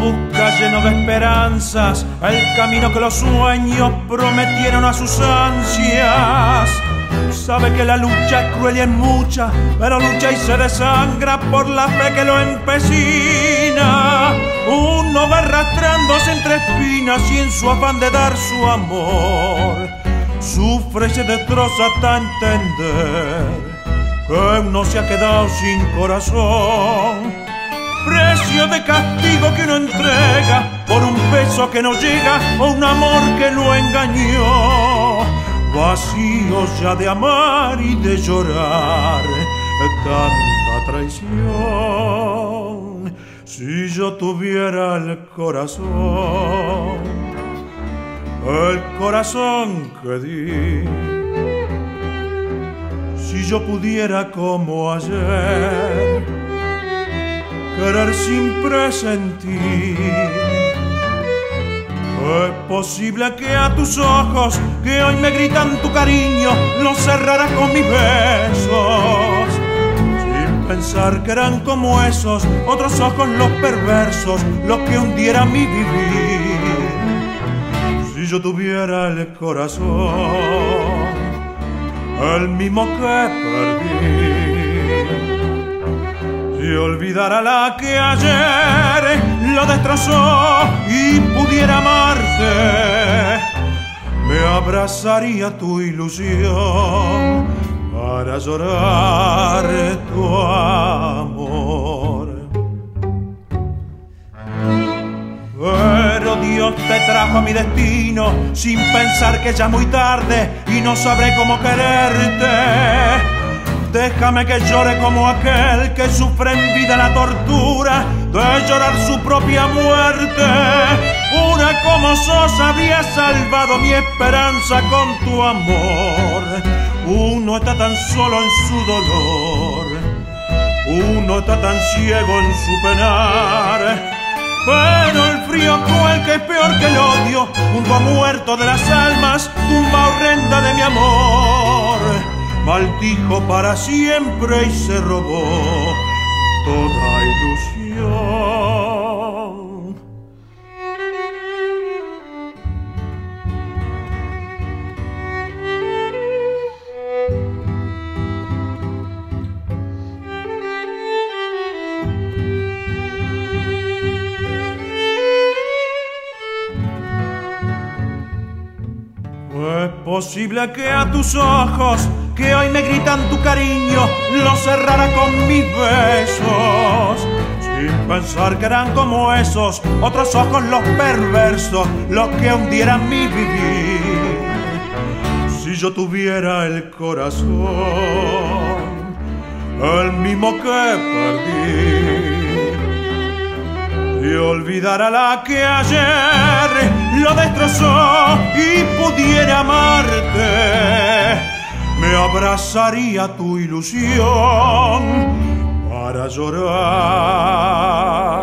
busca lleno de esperanzas el camino que los sueños prometieron a sus ansias. Sabe que la lucha es cruel y es mucha, pero lucha y se desangra por la fe que lo empecina. Uno va arrastrándose entre espinas y en su afán de dar su amor sufre y se destroza hasta entender que uno se ha quedado sin corazón. Precio de castigo que uno entrega por un beso que no llega o un amor que lo engañó. Vacío ya de amar y de llorar, tanta traición. Si yo tuviera el corazón que di, si yo pudiera como ayer querer sin presentir, es posible que a tus ojos que hoy me gritan tu cariño los cerrarás con mis besos, sin pensar que eran como esos otros ojos los perversos los que hundieran mi vivir. Si yo tuviera el corazón, el mismo que perdí, si olvidara la que ayer lo destrozó y pudiera amarte, me abrazaría tu ilusión para llorar tu amor. Pero Dios te trajo a mi destino sin pensar que ya es muy tarde y no sabré cómo quererte. Déjame que llore como aquel que sufre en vida la tortura de llorar su propia muerte. Una como sos habría salvado mi esperanza con tu amor. Uno está tan solo en su dolor, uno está tan ciego en su penar. Pero el frío cruel que es peor que el odio, junto a muerto de las almas, tumba horrenda de mi amor, maldijo para siempre y se robó toda ilusión. Es posible que a tus ojos que hoy me gritan tu cariño los cerrara con mis besos, sin pensar que eran como esos otros ojos los perversos los que hundieran mi vivir. Si yo tuviera el corazón, el mismo que perdí, y olvidara la que ayer lo destrozó y pudiera amarte, me abrazaría tu ilusión para llorar.